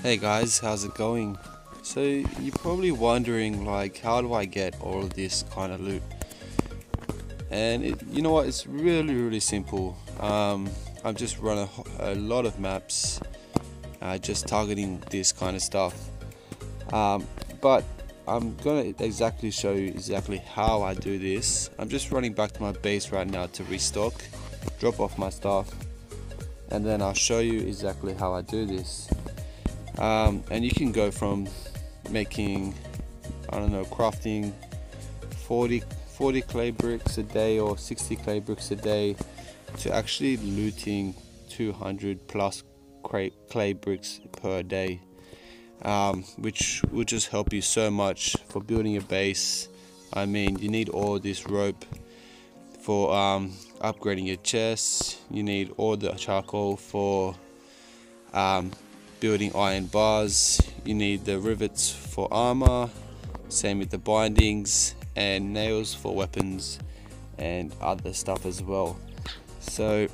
Hey guys, how's it going? So you're probably wondering, like, how do I get all of this kind of loot? And you know what, it's really simple. I've just run a lot of maps just targeting this kind of stuff, but I'm gonna show you exactly how I do this. I'm just running back to my base right now to restock, drop off my stuff, and then I'll show you exactly how I do this. And you can go from making, I don't know, crafting 40 clay bricks a day or 60 clay bricks a day to actually looting 200 plus clay bricks per day, which will just help you so much for building your base. I mean, you need all this rope for upgrading your chests, you need all the charcoal for building iron bars, you need the rivets for armor, same with the bindings and nails for weapons and other stuff as well. So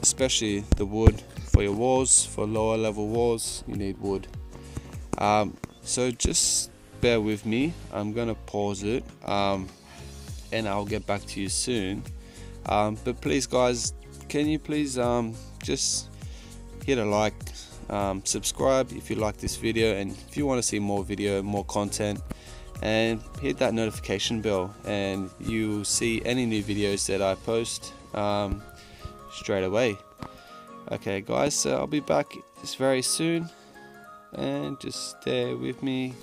especially the wood for your walls, for lower level walls you need wood. So just bear with me, I'm gonna pause it, and I'll get back to you soon. But please guys, can you please just hit a like, subscribe if you like this video and if you want to see more video, more content, and hit that notification bell and you'll see any new videos that I post straight away. Okay guys, so I'll be back just very soon and just stay with me.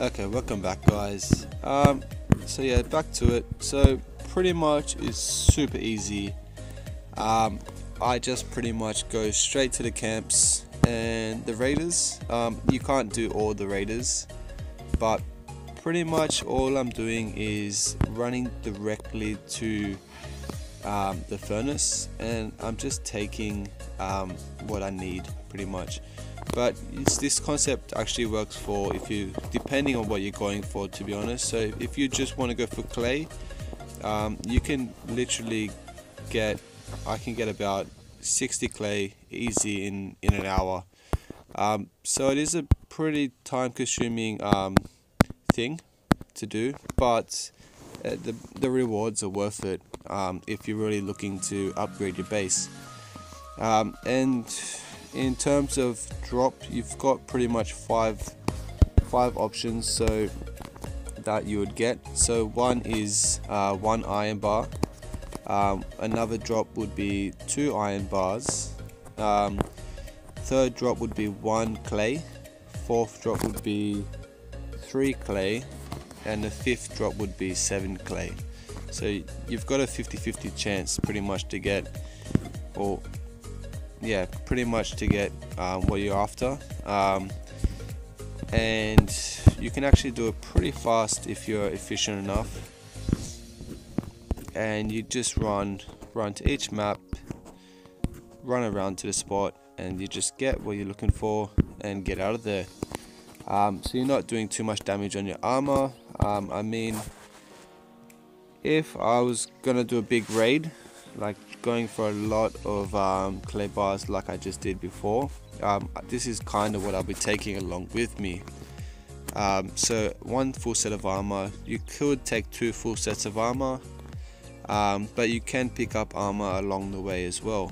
Okay, welcome back guys. So yeah, back to it. So pretty much it's super easy. I just pretty much go straight to the camps and the raiders. You can't do all the raiders, but pretty much all I'm doing is running directly to the furnace, and I'm just taking what I need pretty much. But it's, this concept actually works for if you, depending on what you're going for, to be honest. So if you just want to go for clay, you can literally get, I can get about 60 clay easy in an hour. So it is a pretty time consuming thing to do, but the rewards are worth it if you're really looking to upgrade your base. And in terms of drop, you've got pretty much five options so that you would get. So one is one iron bar, another drop would be 2 iron bars, third drop would be 1 clay, fourth drop would be 3 clay, and the fifth drop would be 7 clay. So you've got a 50-50 chance pretty much to get, or yeah, pretty much to get what you're after, and you can actually do it pretty fast if you're efficient enough. And you just run to each map, run around to the spot, and you just get what you're looking for and get out of there. So you're not doing too much damage on your armor. I mean, if I was gonna do a big raid, like going for a lot of clay bars like I just did before, this is kind of what I'll be taking along with me. So 1 full set of armor, you could take 2 full sets of armor, but you can pick up armor along the way as well.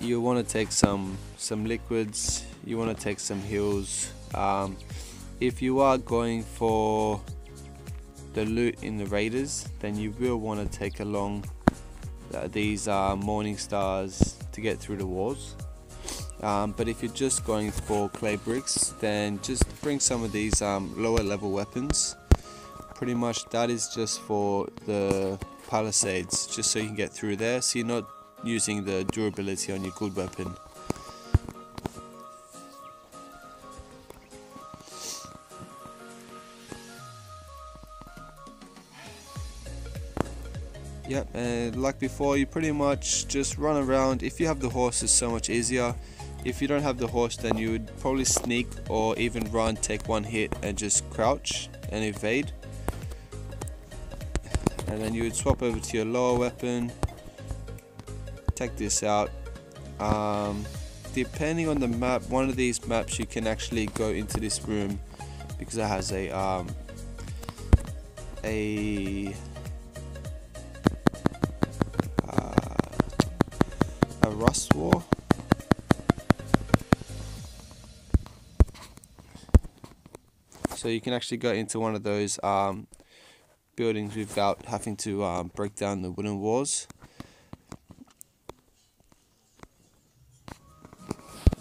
You want to take some liquids, you want to take some heals. If you are going for the loot in the raiders, then you will want to take along these morning stars to get through the walls, but if you're just going for clay bricks, then just bring some of these lower level weapons. Pretty much that is just for the palisades, just so you can get through there, so you're not using the durability on your good weapon. Yep, and like before, you pretty much just run around. If you have the horse, it's so much easier. If you don't have the horse, then you would probably sneak or even run, take 1 hit and just crouch and evade, and then you would swap over to your lower weapon, take this out. Depending on the map, one of these maps you can actually go into this room because it has a rust war. So you can actually go into one of those buildings without having to break down the wooden walls.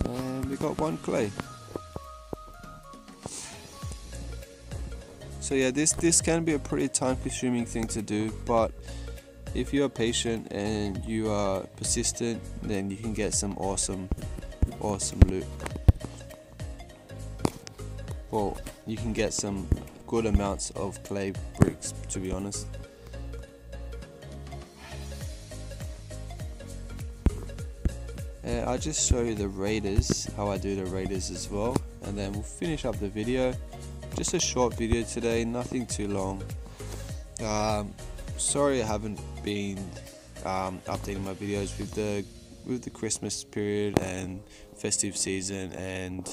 And we got one clay. So yeah, this can be a pretty time-consuming thing to do, but if you are patient and you are persistent, then you can get some awesome loot. Well, you can get some good amounts of clay bricks, to be honest. I'll just show you the raiders, how I do the raiders as well, and then we'll finish up the video. Just a short video today, nothing too long. Sorry I haven't been updating my videos with the Christmas period and festive season and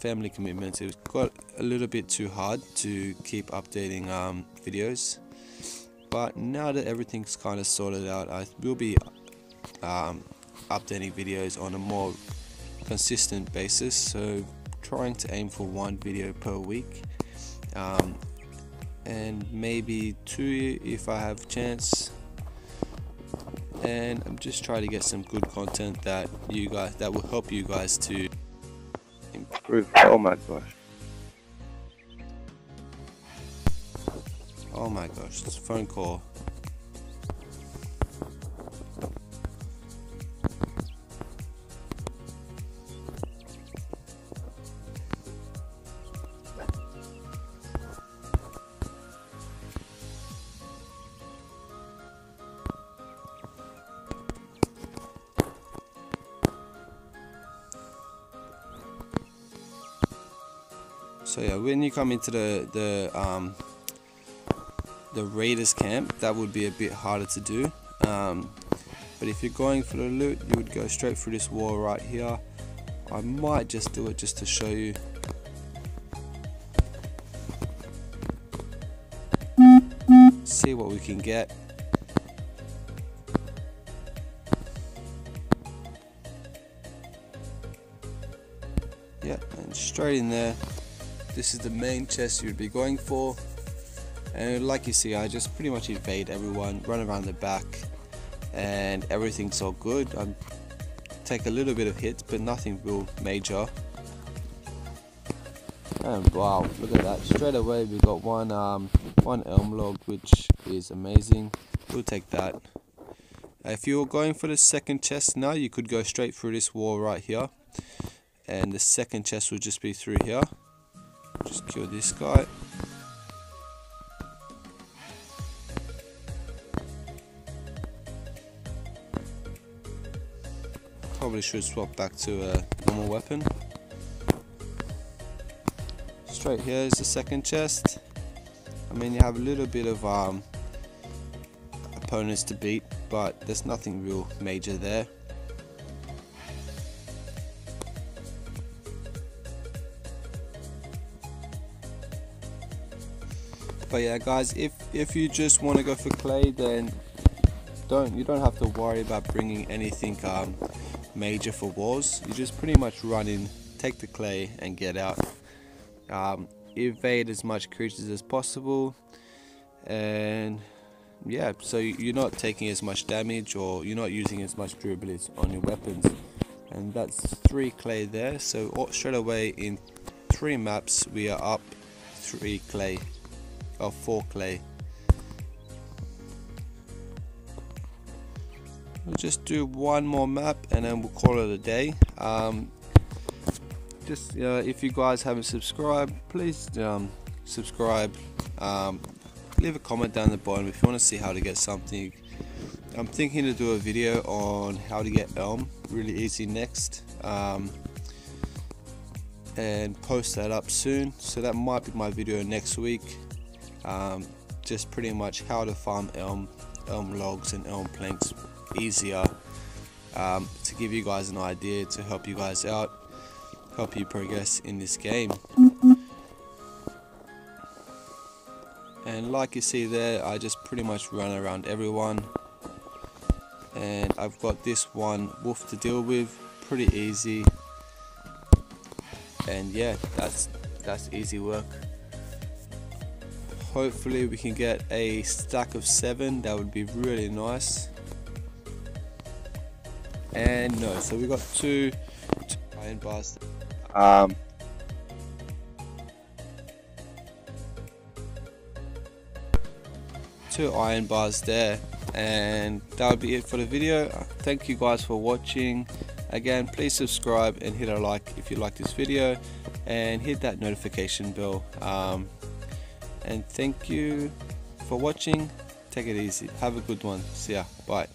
family commitments. It got a little bit too hard to keep updating videos, but now that everything's kind of sorted out, I will be updating videos on a more consistent basis, so trying to aim for one video per week, and maybe two if I have a chance. And I'm just trying to get some good content that you guys, that will help you guys to improve. Oh my gosh, oh my gosh, it's a phone call. So yeah, when you come into the raiders camp, that would be a bit harder to do. But if you're going for the loot, you would go straight through this wall right here. I might just do it just to show you. See what we can get. Yep, and straight in there. This is the main chest you'd be going for, and like you see, I just pretty much evade everyone, run around the back, and everything's all good. I take a little bit of hits, but nothing real major. And wow, look at that! Straight away we got one elm log, which is amazing. We'll take that. If you're going for the second chest now, you could go straight through this wall right here, and the second chest would just be through here. Just kill this guy. Probably should swap back to a normal weapon. Straight here is the second chest. I mean, you have a little bit of opponents to beat, but there's nothing real major there. But yeah guys, if you just want to go for clay, then you don't have to worry about bringing anything major for walls. You just pretty much run in, take the clay and get out. Evade as much creatures as possible, and yeah, so you're not taking as much damage, or you're not using as much durability on your weapons. And that's 3 clay there, so straight away in 3 maps we are up 3 clay. Or 4 clay. We'll just do one more map and then we'll call it a day. If you guys haven't subscribed, please subscribe. Leave a comment down the bottom if you want to see how to get something. I'm thinking to do a video on how to get elm really easy next. and post that up soon. So that might be my video next week, just pretty much how to farm elm logs and elm planks easier, to give you guys an idea, to help you guys out, help you progress in this game. And like you see there, I just pretty much run around everyone, and I've got this one wolf to deal with pretty easy. And yeah, that's easy work. Hopefully we can get a stack of 7, that would be really nice. And no, so we got two iron bars. Two iron bars there, and that would be it for the video. Thank you guys for watching. Again, please subscribe and hit a like if you like this video, and hit that notification bell. And thank you for watching. Take it easy. Have a good one. See ya. Bye.